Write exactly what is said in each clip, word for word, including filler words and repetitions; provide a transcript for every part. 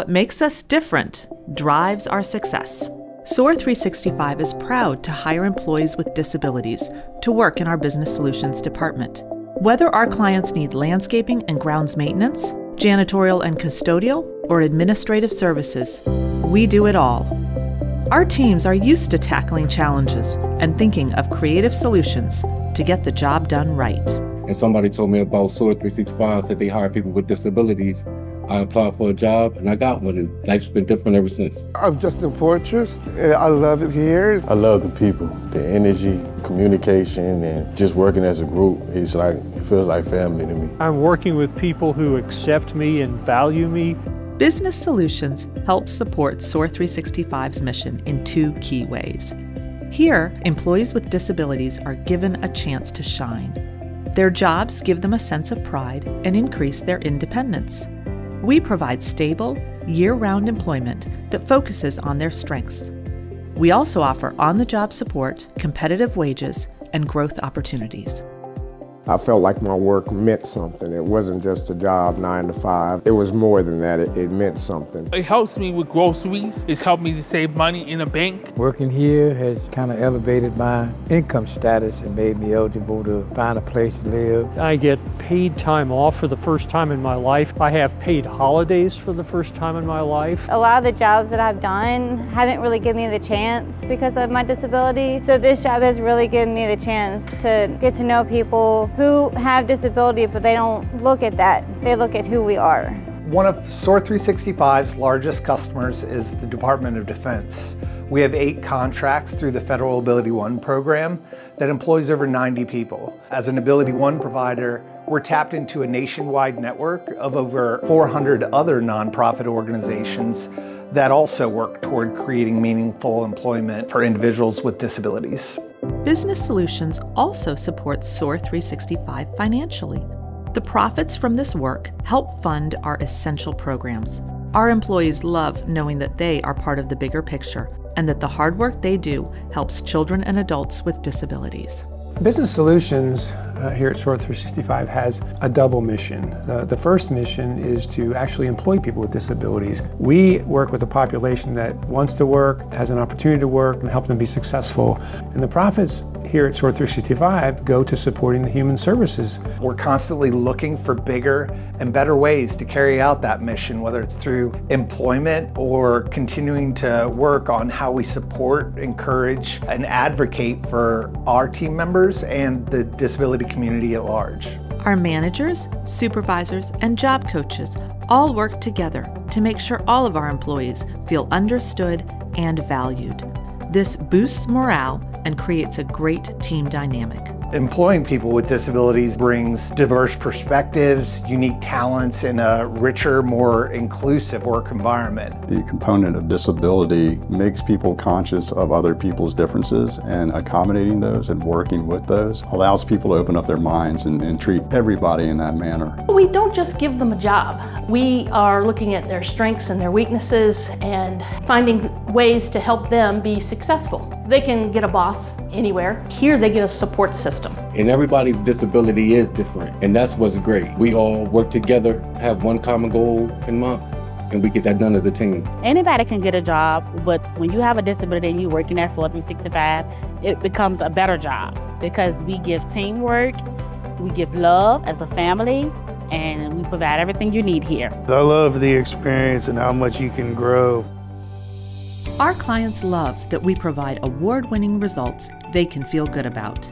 what makes us different drives our success. SOAR three sixty-five is proud to hire employees with disabilities to work in our Business Solutions department. Whether our clients need landscaping and grounds maintenance, janitorial and custodial, or administrative services, we do it all. Our teams are used to tackling challenges and thinking of creative solutions to get the job done right. And somebody told me about SOAR three sixty-five, said they hire people with disabilities. I applied for a job and I got one, and life's been different ever since. I'm Justin Portris, and I love it here. I love the people, the energy, communication, and just working as a group. It's like, it feels like family to me. I'm working with people who accept me and value me. Business Solutions helps support SOAR three sixty-five's mission in two key ways. Here, employees with disabilities are given a chance to shine. Their jobs give them a sense of pride and increase their independence. We provide stable, year-round employment that focuses on their strengths. We also offer on-the-job support, competitive wages, and growth opportunities. I felt like my work meant something. It wasn't just a job nine to five. It was more than that. It, it meant something. It helps me with groceries. It's helped me to save money in a bank. Working here has kind of elevated my income status and made me eligible to find a place to live. I get paid time off for the first time in my life. I have paid holidays for the first time in my life. A lot of the jobs that I've done haven't really given me the chance because of my disability. So this job has really given me the chance to get to know people who have disability, but they don't look at that. They look at who we are. One of SOAR three sixty-five's largest customers is the Department of Defense. We have eight contracts through the federal AbilityOne program that employs over ninety people. As an AbilityOne provider, we're tapped into a nationwide network of over four hundred other nonprofit organizations that also work toward creating meaningful employment for individuals with disabilities. Business Solutions also supports SOAR three sixty-five financially. The profits from this work help fund our essential programs. Our employees love knowing that they are part of the bigger picture and that the hard work they do helps children and adults with disabilities. Business Solutions uh, here at SOAR three sixty-five has a double mission. Uh, the first mission is to actually employ people with disabilities. We work with a population that wants to work, has an opportunity to work, and help them be successful. And the profits here at SOAR three sixty-five go to supporting the human services. We're constantly looking for bigger and better ways to carry out that mission, whether it's through employment or continuing to work on how we support, encourage, and advocate for our team members and the disability community at large. Our managers, supervisors, and job coaches all work together to make sure all of our employees feel understood and valued. This boosts morale and creates a great team dynamic. Employing people with disabilities brings diverse perspectives, unique talents, and a richer, more inclusive work environment. The component of disability makes people conscious of other people's differences, and accommodating those and working with those allows people to open up their minds and, and treat everybody in that manner. We don't just give them a job. We are looking at their strengths and their weaknesses and finding ways to help them be successful. They can get a boss anywhere. Here they get a support system. And everybody's disability is different, and that's what's great. We all work together, have one common goal in mind, and we get that done as a team. Anybody can get a job, but when you have a disability and you're working at SOAR three sixty-five, it becomes a better job because we give teamwork, we give love as a family, and we provide everything you need here. I love the experience and how much you can grow. Our clients love that we provide award-winning results they can feel good about.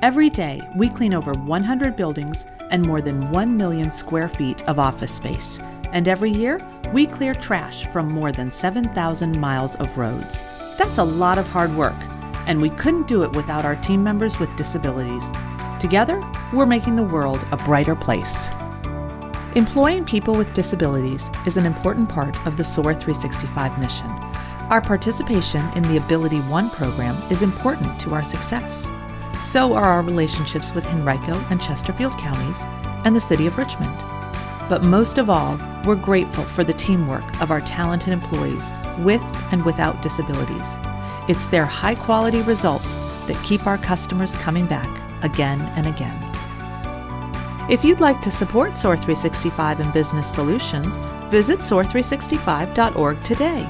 Every day, we clean over one hundred buildings and more than one million square feet of office space. And every year, we clear trash from more than seven thousand miles of roads. That's a lot of hard work, and we couldn't do it without our team members with disabilities. Together, we're making the world a brighter place. Employing people with disabilities is an important part of the SOAR three sixty-five mission. Our participation in the AbilityOne program is important to our success. So are our relationships with Henrico and Chesterfield counties and the City of Richmond. But most of all, we're grateful for the teamwork of our talented employees with and without disabilities. It's their high-quality results that keep our customers coming back again and again. If you'd like to support SOAR three sixty-five and business solutions, visit soar three sixty-five dot org today.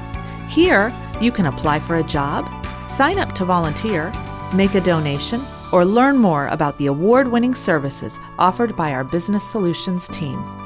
Here, you can apply for a job, sign up to volunteer, make a donation, or learn more about the award-winning services offered by our business solutions team.